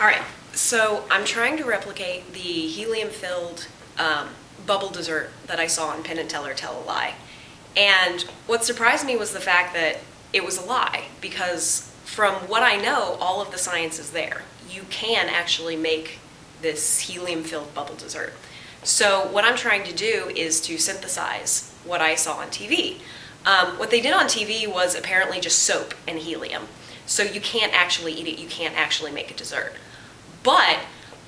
Alright, so I'm trying to replicate the helium-filled bubble dessert that I saw on Penn and Teller Tell a Lie. And what surprised me was the fact that it was a lie, because from what I know, all of the science is there. You can actually make this helium-filled bubble dessert. So what I'm trying to do is to synthesize what I saw on TV. What they did on TV was apparently just soap and helium. So you can't actually eat it, you can't actually make a dessert. But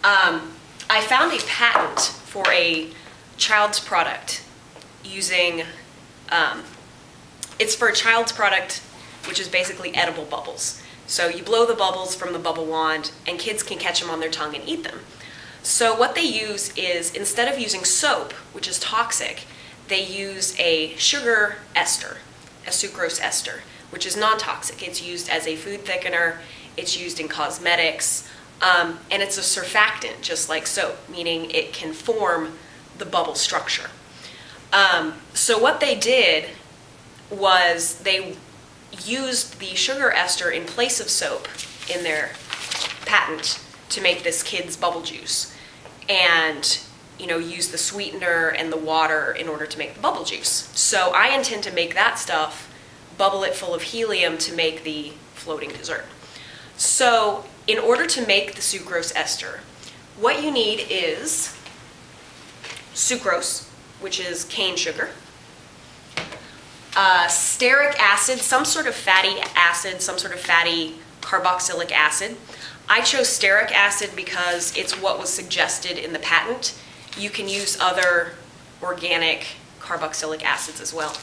I found a patent for a child's product using, it's for a child's product, which is basically edible bubbles. So you blow the bubbles from the bubble wand and kids can catch them on their tongue and eat them. So what they use is, instead of using soap, which is toxic, they use a sugar ester, a sucrose ester, which is non-toxic. It's used as a food thickener, it's used in cosmetics, and it's a surfactant, just like soap, meaning it can form the bubble structure. So what they did was they used the sugar ester in place of soap in their patent to make this kid's bubble juice, and you know, use the sweetener and the water in order to make the bubble juice. So I intend to make that stuff, bubble it full of helium to make the floating dessert. So in order to make the sucrose ester, what you need is sucrose, which is cane sugar, stearic acid, some sort of fatty acid, some sort of fatty carboxylic acid. I chose stearic acid because it's what was suggested in the patent. You can use other organic carboxylic acids as well.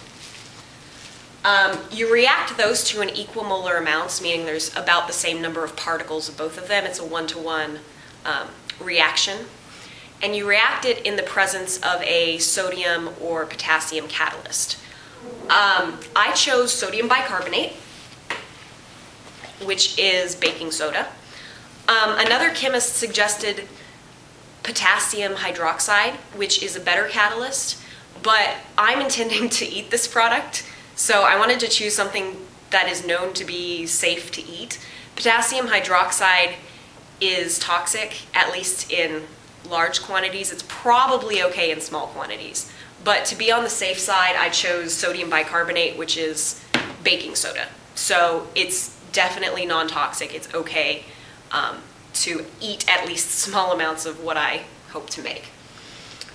You react those to an equal molar amounts, meaning there's about the same number of particles of both of them. It's a one-to-one reaction. And you react it in the presence of a sodium or potassium catalyst. I chose sodium bicarbonate, which is baking soda. Another chemist suggested potassium hydroxide, which is a better catalyst, but I'm intending to eat this product, so I wanted to choose something that is known to be safe to eat. Potassium hydroxide is toxic, at least in large quantities. It's probably okay in small quantities, but to be on the safe side, I chose sodium bicarbonate, which is baking soda. So it's definitely non-toxic, it's okay to eat at least small amounts of what I hope to make.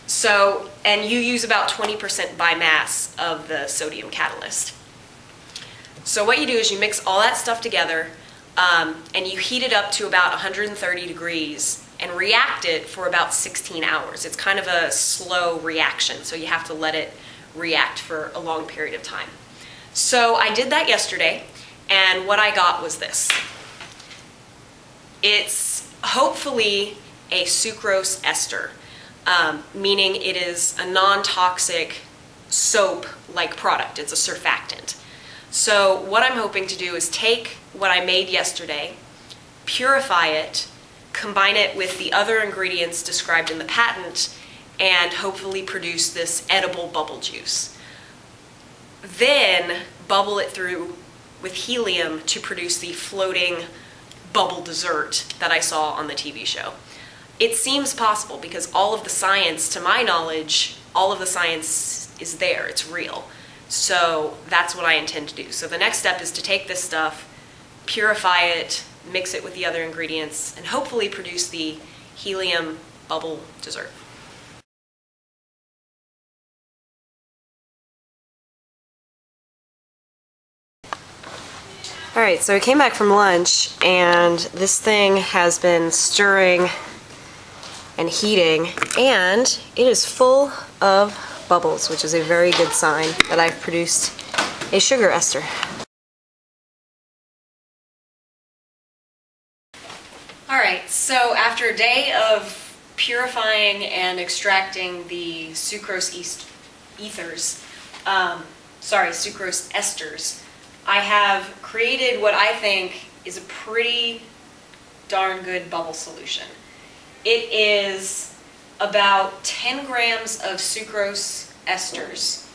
So, and you use about 20% by mass of the sodium catalyst. So what you do is you mix all that stuff together and you heat it up to about 130 degrees and react it for about 16 hours. It's kind of a slow reaction, so you have to let it react for a long period of time. So I did that yesterday, and what I got was this. It's hopefully a sucrose ester, meaning it is a non-toxic soap-like product. It's a surfactant. So what I'm hoping to do is take what I made yesterday, purify it, combine it with the other ingredients described in the patent, and hopefully produce this edible bubble juice. Then bubble it through with helium to produce the floating bubble dessert that I saw on the TV show. It seems possible because all of the science, to my knowledge, all of the science is there, it's real. So that's what I intend to do. So the next step is to take this stuff, purify it, mix it with the other ingredients, and hopefully produce the helium bubble dessert. Alright, so I came back from lunch, and this thing has been stirring and heating, and it is full of bubbles, which is a very good sign that I've produced a sugar ester. Alright, so after a day of purifying and extracting the sucrose esters, I have created what I think is a pretty darn good bubble solution. It is about 10 grams of sucrose esters.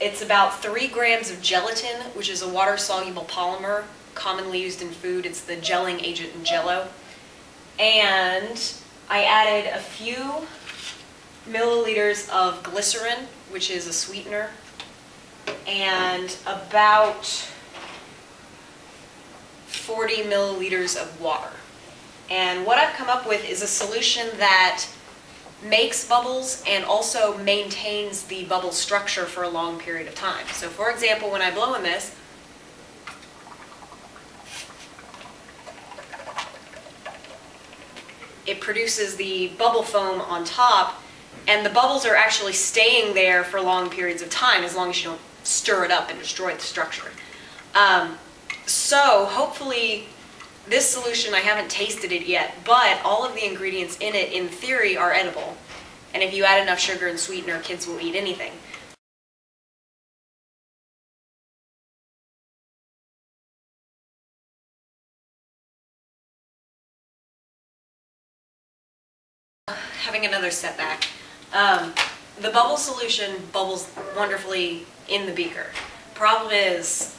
It's about 3 grams of gelatin, which is a water-soluble polymer commonly used in food. It's the gelling agent in Jell-O. And I added a few milliliters of glycerin, which is a sweetener, and about 40 milliliters of water. And what I've come up with is a solution that makes bubbles and also maintains the bubble structure for a long period of time. So for example, when I blow in this, it produces the bubble foam on top, and the bubbles are actually staying there for long periods of time as long as you don't stir it up and destroy the structure. So hopefully this solution, I haven't tasted it yet, but all of the ingredients in it, in theory, are edible. And if you add enough sugar and sweetener, kids will eat anything. Having another setback. The bubble solution bubbles wonderfully in the beaker. Problem is,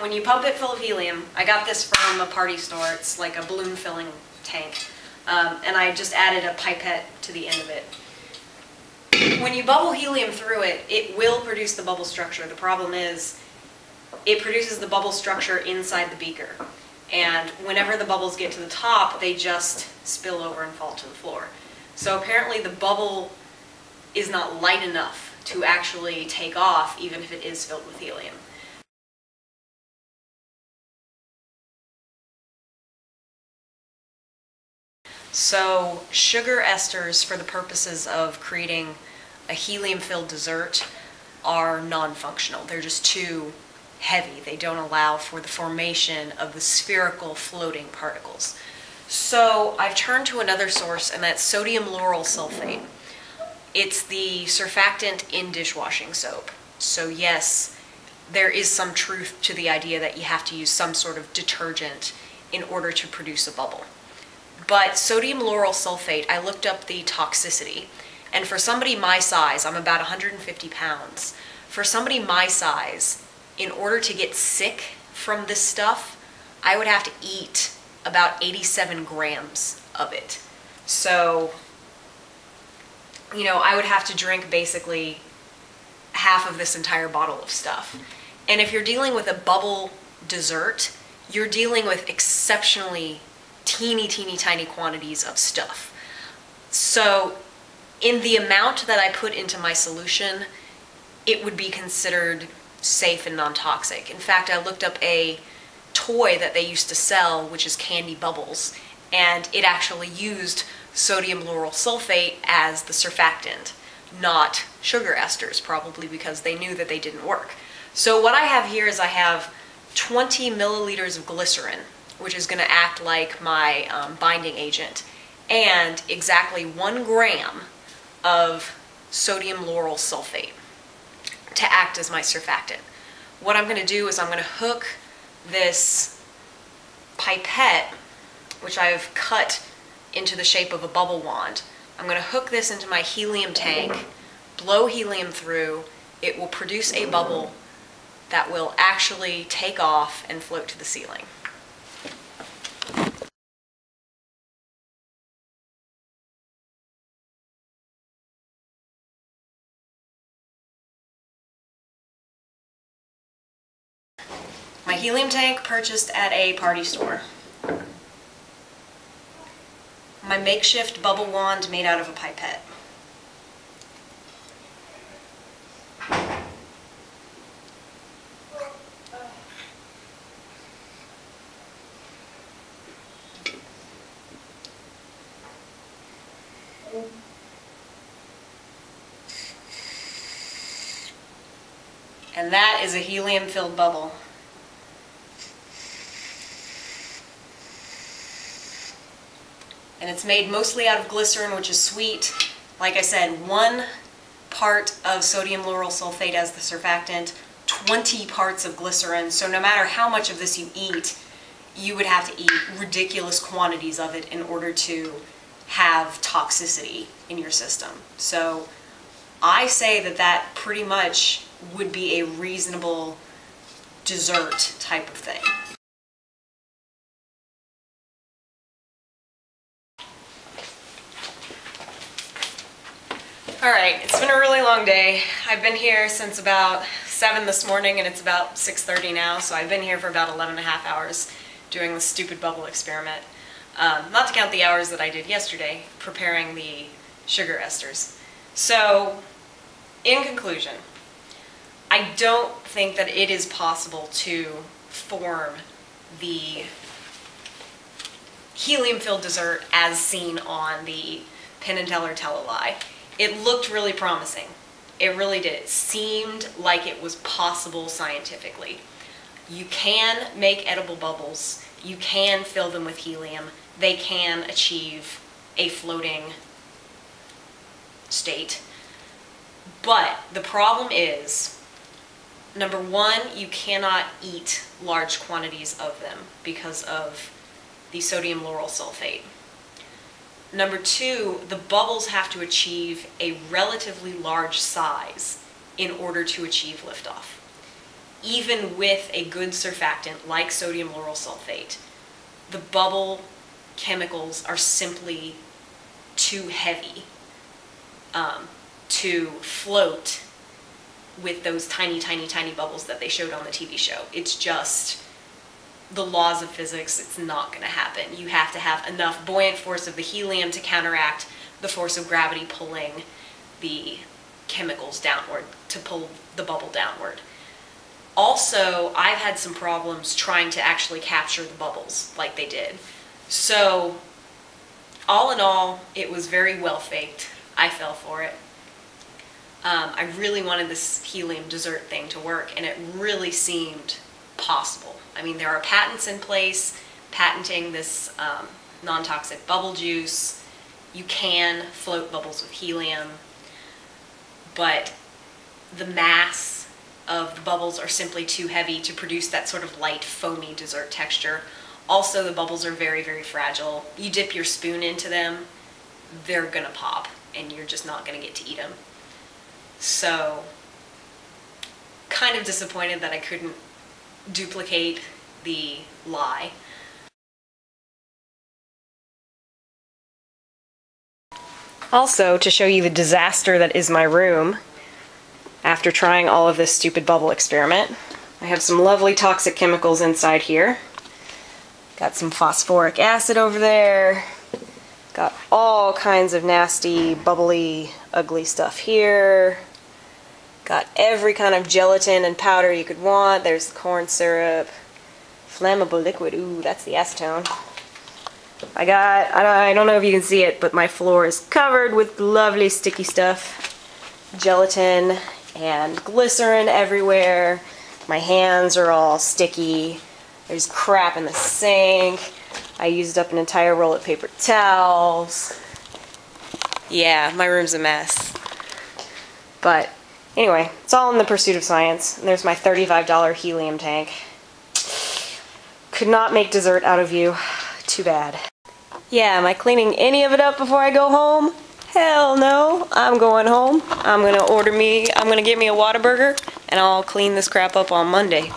when you pump it full of helium, I got this from a party store, it's like a balloon filling tank, and I just added a pipette to the end of it. When you bubble helium through it, it will produce the bubble structure. The problem is, it produces the bubble structure inside the beaker, and whenever the bubbles get to the top, they just spill over and fall to the floor. So apparently the bubble is not light enough to actually take off, even if it is filled with helium. So sugar esters, for the purposes of creating a helium-filled dessert, are non-functional. They're just too heavy. They don't allow for the formation of the spherical floating particles. So I've turned to another source, and that's sodium lauryl sulfate. It's the surfactant in dishwashing soap. So yes, there is some truth to the idea that you have to use some sort of detergent in order to produce a bubble. But sodium lauryl sulfate, I looked up the toxicity, and for somebody my size, I'm about 150 pounds, for somebody my size, in order to get sick from this stuff, I would have to eat about 87 grams of it. So, you know, I would have to drink basically half of this entire bottle of stuff. And if you're dealing with a bubble dessert, you're dealing with exceptionally teeny tiny quantities of stuff. So in the amount that I put into my solution, it would be considered safe and non-toxic. In fact, I looked up a toy that they used to sell, which is candy bubbles, and it actually used sodium lauryl sulfate as the surfactant, not sugar esters, probably because they knew that they didn't work. So what I have here is I have 20 milliliters of glycerin, which is going to act like my binding agent, and exactly 1 gram of sodium lauryl sulfate to act as my surfactant. What I'm going to do is I'm going to hook this pipette, which I've cut into the shape of a bubble wand. I'm going to hook this into my helium tank, blow helium through, it will produce a bubble that will actually take off and float to the ceiling. My helium tank, purchased at a party store. My makeshift bubble wand made out of a pipette. And that is a helium-filled bubble. And it's made mostly out of glycerin, which is sweet. Like I said, 1 part of sodium lauryl sulfate as the surfactant, 20 parts of glycerin. So no matter how much of this you eat, you would have to eat ridiculous quantities of it in order to have toxicity in your system. So I say that that pretty much would be a reasonable dessert type of thing. All right, it's been a really long day. I've been here since about 7 this morning and it's about 6:30 now, so I've been here for about 11 and a half hours doing this stupid bubble experiment. Not to count the hours that I did yesterday preparing the sugar esters. So, in conclusion, I don't think that it is possible to form the helium-filled dessert as seen on the Penn and Teller Tell a Lie. It looked really promising. It really did. It seemed like it was possible scientifically. You can make edible bubbles. You can fill them with helium. They can achieve a floating state. But the problem is, number one, you cannot eat large quantities of them because of the sodium lauryl sulfate. Number two, the bubbles have to achieve a relatively large size in order to achieve liftoff. Even with a good surfactant like sodium lauryl sulfate, the bubble chemicals are simply too heavy to float with those tiny, tiny, tiny bubbles that they showed on the TV show. It's just the laws of physics, it's not going to happen. You have to have enough buoyant force of the helium to counteract the force of gravity pulling the chemicals downward, to pull the bubble downward. Also, I've had some problems trying to actually capture the bubbles like they did. So, all in all, it was very well faked. I fell for it. I really wanted this helium dessert thing to work, and it really seemed possible. I mean, there are patents in place patenting this non-toxic bubble juice. You can float bubbles with helium, but the mass of the bubbles are simply too heavy to produce that sort of light, foamy dessert texture. Also, the bubbles are very, very fragile. You dip your spoon into them, they're gonna pop, and you're just not gonna get to eat them. So, kind of disappointed that I couldn't duplicate the lie. Also, to show you the disaster that is my room after trying all of this stupid bubble experiment, I have some lovely toxic chemicals inside here. Got some phosphoric acid over there, got all kinds of nasty, bubbly, ugly stuff here. Got every kind of gelatin and powder you could want. There's corn syrup, flammable liquid. Ooh, that's the acetone. I don't know if you can see it, but my floor is covered with lovely sticky stuff. Gelatin and glycerin everywhere. My hands are all sticky. There's crap in the sink. I used up an entire roll of paper towels. Yeah, my room's a mess. But anyway, it's all in the pursuit of science. And there's my $35 helium tank. Could not make dessert out of you. Too bad. Yeah, am I cleaning any of it up before I go home? Hell no. I'm going home. I'm gonna get me a Whataburger, and I'll clean this crap up on Monday.